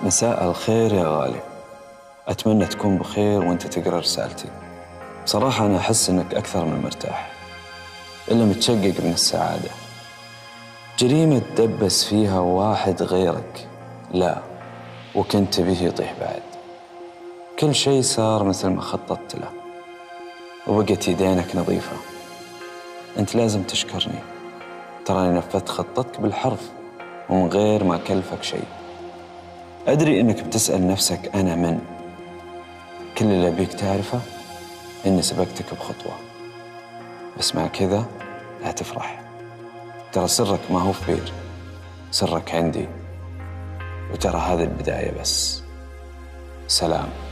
مساء الخير يا غالي، أتمنى تكون بخير وأنت تقرأ رسالتي. بصراحة أنا أحس أنك أكثر من مرتاح، إلا متشقق من السعادة. جريمة تدبس فيها واحد غيرك، لا وكنت به يطيح بعد. كل شيء صار مثل ما خططت له، وبقت يدينك نظيفة. أنت لازم تشكرني، تراني نفذت خطتك بالحرف ومن غير ما أكلفك شيء. أدري إنك بتسأل نفسك أنا من؟ كل اللي أبيك تعرفه إني سبقتك بخطوة، بس مع كذا لا تفرح. ترى سرك ما هو في بير، سرك عندي، وترى هذه البداية بس. سلام.